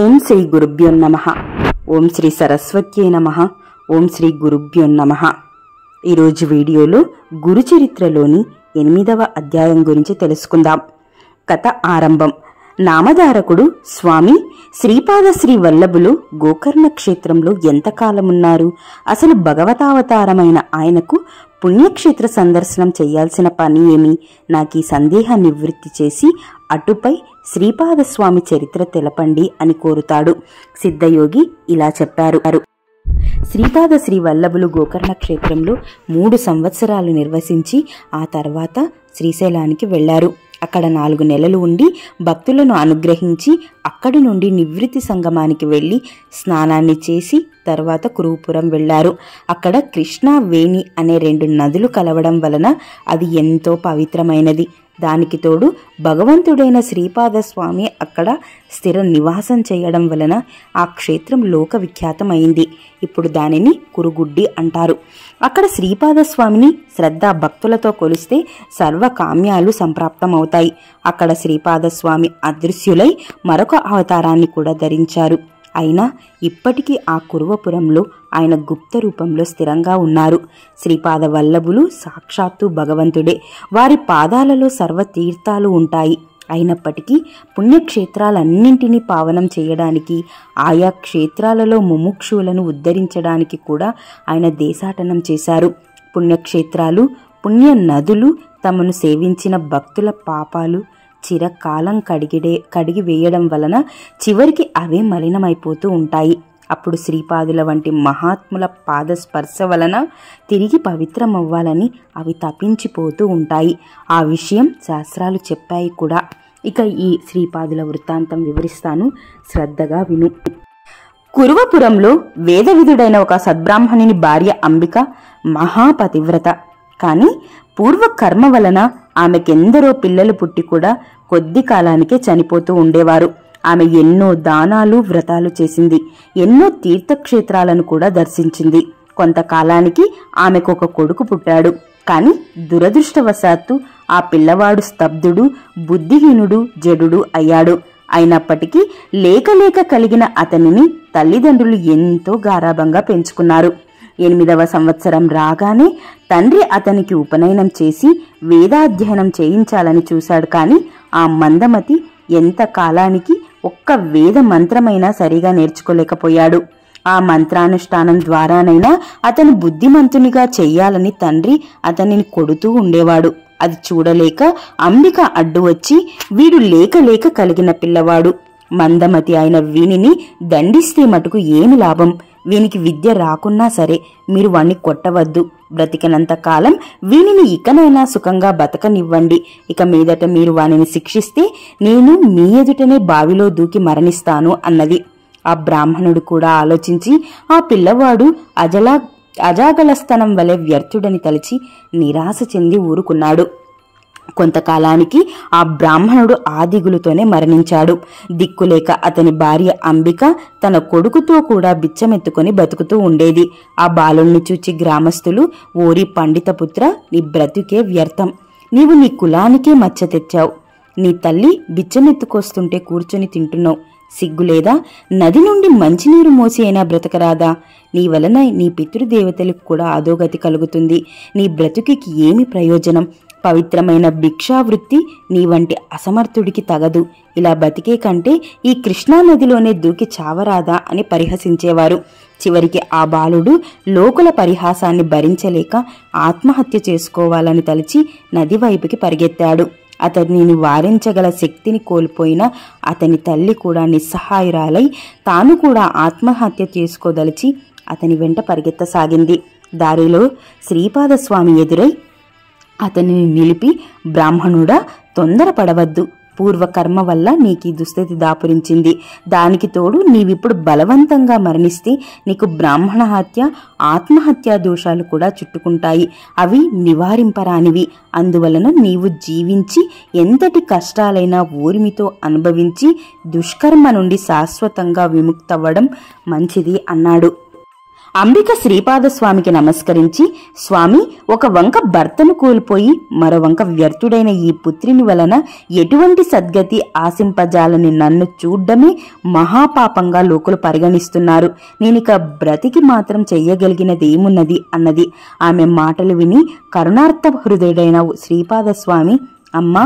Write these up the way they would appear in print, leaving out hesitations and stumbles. ओम श्री गुरुभ्यो नमः। ओम श्री सरस्वती नमः। ओम श्री गुरुभ्यो नमः। ई रोजु वीडियोलो गुरु चरित्रलोनी 8వ అధ్యాయం గురించి తెలుసుకుందాం। కథ ఆరంభం। నామధారకుడు స్వామి శ్రీపాద శ్రీ వల్లభులు గోకర్ణ క్షేత్రంలో ఎంత కాలం ఉన్నారు? అసలు భగవతావతారమైన ఆయనకు పుణ్యక్షేత్ర సందర్శనం చేయాల్సిన పని ఏమి? నాకు ఈ సందేహాన్ని నివృత్తి చేసి అటుపై శ్రీపాదస్వామి చరిత్ర తెలపండి అని కోరుతాడు. సిద్ధయోగి ఇలా చెప్పారు. శ్రీపాద శ్రీ వల్లభులు గోకర్ణ క్షేత్రంలో 3 సంవత్సరాలు నిర్వసించి ఆ తర్వాత శ్రీశైలానికి వెళ్లారు. అక్కడ 4 నెలలు ఉండి భక్తులను అనుగ్రహించి అక్కడి నుండి నివృత్తి సంగమానికి వెళ్ళి స్నానాన్ని చేసి తర్వాత కురుపురం వెళ్లారు. అక్కడ కృష్ణా వేణి అనే 2 నదులు కలవడం వలన అది ఎంతో పవిత్రమైనది. దానికి తోడు భగవంతుడైన శ్రీపాదస్వామి అక్కడ స్థిర నివాసం చేయడం వలన ఆ క్షేత్రం లోకవిఖ్యాతమైంది. ఇప్పుడు దానిని కురుగుడ్డి అంటారు. అక్కడ శ్రీపాదస్వామిని శ్రద్ధా భక్తులతో కొలిస్తే సర్వకామ్యాలు సంప్రాప్తమవుతాయి. అక్కడ శ్రీపాదస్వామి అదృశ్యులై మరొక అవతారాన్ని కూడా ధరించారు. అయినా ఇప్పటికీ ఆ కురువపురంలో ఆయన గుప్త రూపంలో స్థిరంగా ఉన్నారు. శ్రీపాద వల్లభులు సాక్షాత్తు భగవంతుడే. వారి పాదాలలో సర్వతీర్థాలు ఉంటాయి. అయినప్పటికీ పుణ్యక్షేత్రాలన్నింటినీ పావనం చేయడానికి, ఆయా క్షేత్రాలలో ముముక్షులను ఉద్ధరించడానికి కూడా ఆయన దేశాటనం చేశారు. పుణ్యక్షేత్రాలు, పుణ్య నదులు తమను సేవించిన భక్తుల పాపాలు చిరకాలం కడిగివేయడం వలన చివరికి అవే మలినమైపోతూ ఉంటాయి. అప్పుడు శ్రీపాదుల వంటి మహాత్ముల పాదస్పర్శ వలన తిరిగి పవిత్రమవ్వాలని అవి తపించిపోతూ ఉంటాయి. ఆ విషయం శాస్త్రాలు చెప్పాయి కూడా. ఇక ఈ శ్రీపాదుల వృత్తాంతం వివరిస్తాను, శ్రద్ధగా విను. కురువపురంలో వేదవిధుడైన ఒక సద్బ్రాహ్మణుని భార్య అంబిక మహాపతివ్రత. కానీ పూర్వకర్మ వలన ఆమెకెందరో పిల్లలు పుట్టి కూడా కొద్ది కాలానికే చనిపోతూ ఉండేవారు. ఆమె ఎన్నో దానాలు వ్రతాలు చేసింది. ఎన్నో తీర్థక్షేత్రాలను కూడా దర్శించింది. కొంతకాలానికి ఆమెకు ఒక కొడుకు పుట్టాడు. కానీ దురదృష్టవశాత్తు ఆ పిల్లవాడు స్తబ్దుడు, బుద్ధిహీనుడు, జడుడు అయ్యాడు. అయినప్పటికీ లేకలేక కలిగిన అతనిని తల్లిదండ్రులు ఎంతో గారాభంగా పెంచుకున్నారు. 8వ సంవత్సరం రాగానే తండ్రి అతనికి ఉపనయనం చేసి వేదాధ్యయనం చేయించాలని చూశాడు. కానీ ఆ మందమతి ఎంత కాలానికి ఒక్క వేద మంత్రమైనా సరిగా నేర్చుకోలేకపోయాడు. ఆ మంత్రానుష్ఠానం ద్వారానైనా అతను బుద్ధిమంతునిగా చెయ్యాలని తండ్రి అతనిని కొడుతూ ఉండేవాడు. అది చూడలేక అంబిక అడ్డు వచ్చి, వీడు లేకలేక కలిగిన పిల్లవాడు, మందమతి అయిన వీనిని దండిస్తే మటుకు ఏమి లాభం? వీనికి విద్య రాకున్నా సరే మీరు వాణ్ణి కొట్టవద్దు. బ్రతికినంత కాలం వీనిని ఇకనైనా సుఖంగా బతకనివ్వండి. ఇక మీదట మీరు వానిని శిక్షిస్తే నేను మీ ఎదుటనే బావిలో దూకి మరణిస్తాను అన్నది. ఆ బ్రాహ్మణుడు కూడా ఆలోచించి ఆ పిల్లవాడు అజాగలస్థనం వలె వ్యర్థుడని తలచి నిరాశ చెంది ఊరుకున్నాడు. కొంతకాలానికి ఆ బ్రాహ్మణుడు ఆ దిగులుతోనే మరణించాడు. దిక్కులేక అతని భార్య అంబిక తన కొడుకుతో కూడా బిచ్చమెత్తుకొని బతుకుతూ ఉండేది. ఆ బాలుణ్ణి చూచి గ్రామస్తులు, ఓరి పండితపుత్ర, నీ బ్రతుకే వ్యర్థం. నీవు నీ కులానికే మచ్చ తెచ్చావు. నీ తల్లి బిచ్చమెత్తుకొస్తుంటే కూర్చొని తింటున్నావు. సిగ్గులేదా? నది నుండి మంచినీరు మోసి అయినా బ్రతకరాదా? నీ వలన నీ పితృదేవతలకు కూడా అధోగతి కలుగుతుంది. నీ బ్రతుకికి ఏమి ప్రయోజనం? పవిత్రమైన భిక్షావృత్తి నీ వంటి అసమర్థుడికి తగదు. ఇలా బతికే కంటే ఈ కృష్ణానదిలోనే దూకి చావరాదా అని పరిహసించేవారు. చివరికి ఆ బాలుడు లోకుల పరిహాసాన్ని భరించలేక ఆత్మహత్య చేసుకోవాలని తలిచి నది వైపుకి పరిగెత్తాడు. అతనిని వారించగల శక్తిని కోల్పోయిన అతని తల్లి కూడా నిస్సహాయురాలై తాను కూడా ఆత్మహత్య చేసుకోదలిచి అతని వెంట పరిగెత్తసాగింది. దారిలో శ్రీపాదస్వామి ఎదురై అతనిని నిలిపి, బ్రాహ్మణుడా, తొందరపడవద్దు. పూర్వకర్మ వల్ల నీకు ఈ దుస్థితి దాపురించింది. దానికి తోడు నీవిప్పుడు బలవంతంగా మరణిస్తే నీకు బ్రాహ్మణ హత్య, ఆత్మహత్యా దోషాలు కూడా చుట్టుకుంటాయి. అవి నివారింపరానివి. అందువలన నీవు జీవించి ఎంతటి కష్టాలైనా ఓర్మితో అనుభవించి దుష్కర్మ నుండి శాశ్వతంగా విముక్తవ్వడం మంచిది అన్నాడు. అంబిక శ్రీపాద స్వామికి నమస్కరించి, స్వామి, ఒక వంక భర్తను కోల్పోయి మరొక వ్యర్థుడైన ఈ పుత్రిని వలన ఎటువంటి సద్గతి ఆశింపజాలని నన్ను చూడడమే మహాపాపంగా లోకులు పరిగణిస్తున్నారు. నేనిక బ్రతికి మాత్రం చెయ్యగలిగినది ఏమున్నది అన్నది. ఆమె మాటలు విని కరుణార్థ హృదయుడైన శ్రీపాద స్వామి, అమ్మ,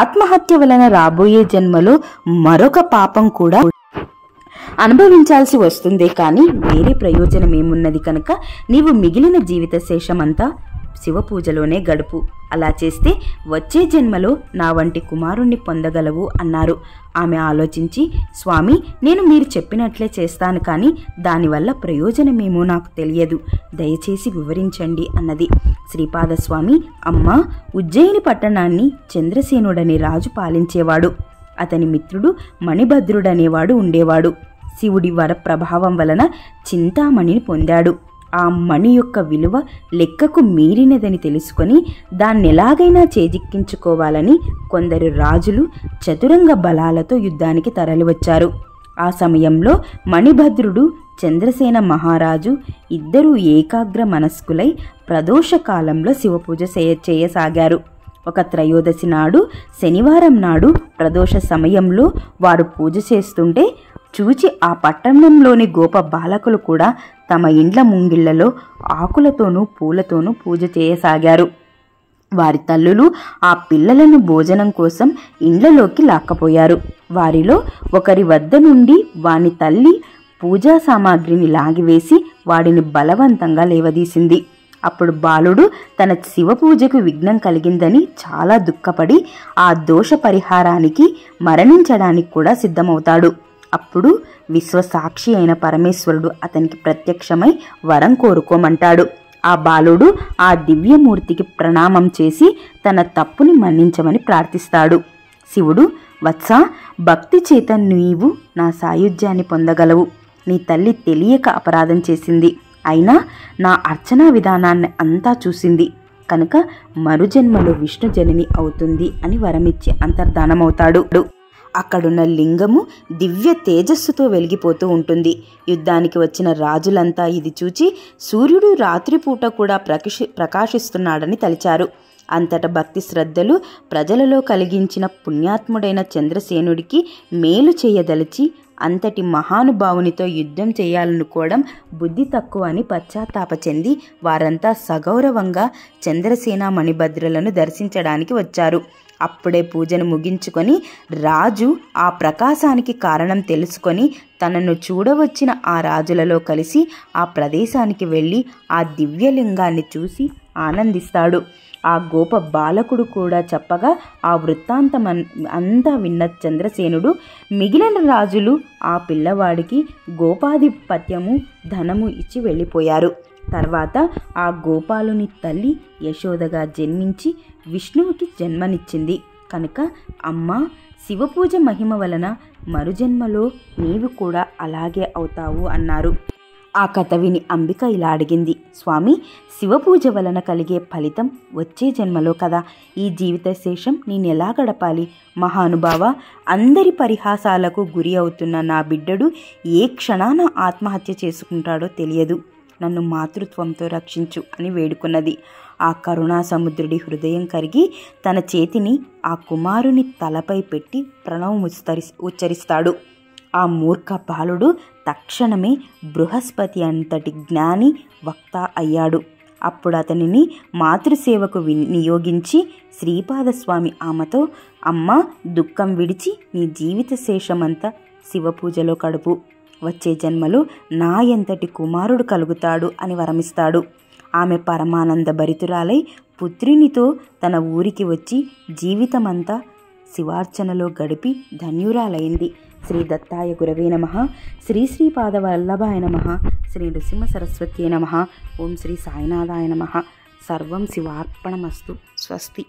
ఆత్మహత్య వలన రాబోయే జన్మలో మరొక పాపం కూడా అనుభవించాల్సి వస్తుందే కానీ వేరే ప్రయోజనం ఏమున్నది, కనుక నీవు మిగిలిన జీవిత శేషమంతా శివపూజలోనే గడుపు. అలా చేస్తే వచ్చే జన్మలో నా వంటి కుమారుణ్ణి పొందగలవు అన్నారు. ఆమె ఆలోచించి, స్వామి, నేను మీరు చెప్పినట్లే చేస్తాను కానీ దానివల్ల ప్రయోజనమేమో నాకు తెలియదు, దయచేసి వివరించండి అన్నది. శ్రీపాదస్వామి, అమ్మ, ఉజ్జయిని పట్టణాన్ని చంద్రసేనుడనే రాజు పాలించేవాడు. అతని మిత్రుడు మణిభద్రుడనేవాడు ఉండేవాడు. శివుడి వరప్రభావం వలన చింతామణిని పొందాడు. ఆ మణి యొక్క విలువ లెక్కకు మీరినదని తెలుసుకొని దాన్నెలాగైనా చేజిక్కించుకోవాలని కొందరు రాజులు చతురంగ బలాలతో యుద్ధానికి తరలివచ్చారు. ఆ సమయంలో మణిభద్రుడు, చంద్రసేన మహారాజు ఇద్దరూ ఏకాగ్ర మనస్కులై ప్రదోషకాలంలో శివపూజ చేయసాగారు. ఒక త్రయోదశి నాడు, శనివారం నాడు ప్రదోష సమయంలో వారు పూజ చేస్తుంటే చూచి ఆ పట్టణంలోని గోప బాలకులు కూడా తమ ఇండ్ల ముంగిళ్లలో ఆకులతోనూ పూలతోనూ పూజ చేయసాగారు. వారి తల్లులు ఆ పిల్లలను భోజనం కోసం ఇండ్లలోకి లాక్కపోయారు. వారిలో ఒకరి వద్ద నుండి వాని తల్లి పూజా సామాగ్రిని లాగివేసి వాడిని బలవంతంగా లేవదీసింది. అప్పుడు బాలుడు తన శివపూజకు విఘ్నం కలిగిందని చాలా దుఃఖపడి ఆ దోష పరిహారానికి మరణించడానికి కూడా సిద్ధమవుతాడు. అప్పుడు విశ్వసాక్షి అయిన పరమేశ్వరుడు అతనికి ప్రత్యక్షమై వరం కోరుకోమంటాడు. ఆ బాలుడు ఆ దివ్యమూర్తికి ప్రణామం చేసి తన తప్పుని మన్నించమని ప్రార్థిస్తాడు. శివుడు, వత్స, భక్తి చేత నీవు నా సాయుధ్యాన్ని పొందగలవు. నీ తల్లి తెలియక అపరాధం చేసింది, అయినా నా అర్చనా విధానాన్ని అంతా చూసింది కనుక మరుజన్మలో విష్ణు జనని అవుతుంది అని వరమిచ్చి అంతర్ధానమవుతాడు. అక్కడున్న లింగము దివ్య తేజస్సుతో వెలిగిపోతూ ఉంటుంది. యుద్ధానికి వచ్చిన రాజులంతా ఇది చూచి సూర్యుడు రాత్రిపూట కూడా ప్రకాశిస్తున్నాడని తలిచారు. అంతట భక్తి శ్రద్ధలు ప్రజలలో కలిగించిన పుణ్యాత్ముడైన చంద్రసేనుడికి మేలు చేయదలిచి అంతటి మహానుభావునితో యుద్ధం చేయాలనుకోవడం బుద్ధి తక్కువ అని పశ్చాత్తాప చెంది వారంతా సగౌరవంగా చంద్రసేన మణిభద్రలను దర్శించడానికి వచ్చారు. అప్పుడే పూజను ముగించుకొని రాజు ఆ ప్రకాశానికి కారణం తెలుసుకొని తనను చూడవచ్చిన ఆ రాజులలో కలిసి ఆ ప్రదేశానికి వెళ్ళి ఆ దివ్యలింగాన్ని చూసి ఆనందిస్తాడు. ఆ గోప బాలకుడు కూడా చెప్పగా ఆ వృత్తాంతం అంతా విన్న చంద్రసేనుడు మిగిలిన రాజులు ఆ పిల్లవాడికి గోపాధిపత్యము ధనము ఇచ్చి వెళ్ళిపోయారు. తర్వాత ఆ గోపాలుని తల్లి యశోదగా జన్మించి విష్ణువుకి జన్మనిచ్చింది కనుక అమ్మ, శివపూజ మహిమ వలన మరుజన్మలో నీవు కూడా అలాగే అవుతావు అన్నారు. ఆ కథ విని అంబిక ఇలా అడిగింది, స్వామి, శివపూజ వలన కలిగే ఫలితం వచ్చే జన్మలో కదా, ఈ జీవిత శేషం నేనెలా గడపాలి? మహానుభావ, అందరి పరిహాసాలకు గురి అవుతున్న నా బిడ్డడు ఏ క్షణాన ఆత్మహత్య చేసుకుంటాడో తెలియదు, నన్ను మాతృత్వంతో రక్షించు అని వేడుకున్నది. ఆ కరుణా సముద్రుడి హృదయం కరిగి తన చేతిని ఆ కుమారుని తలపై పెట్టి ప్రణవం ఉచ్చరిస్తాడు. ఆ మూర్ఖ బాలుడు తక్షణమే బృహస్పతి అంతటి జ్ఞాని వక్త అయ్యాడు. అప్పుడు అతనిని మాతృసేవకు నియోగించి శ్రీపాదస్వామి ఆమెతో, అమ్మ, దుఃఖం విడిచి నీ జీవిత శేషమంతా శివపూజలో గడుపు, వచ్చే జన్మలో నా ఎంతటి కుమారుడు కలుగుతాడు అని వరమిస్తాడు. ఆమె పరమానంద భరితురాలై పుత్రినితో తన ఊరికి వచ్చి జీవితమంతా శివార్చనలో గడిపి ధన్యురాలైంది. శ్రీ దత్తాయ గురవే నమః. శ్రీ శ్రీపాదవల్లభాయ నమః. శ్రీ నృసింహ సరస్వత్యై నమః. ఓం శ్రీ సాయినాథాయ నమః. సర్వం శివార్పణమస్తు. స్వస్తి.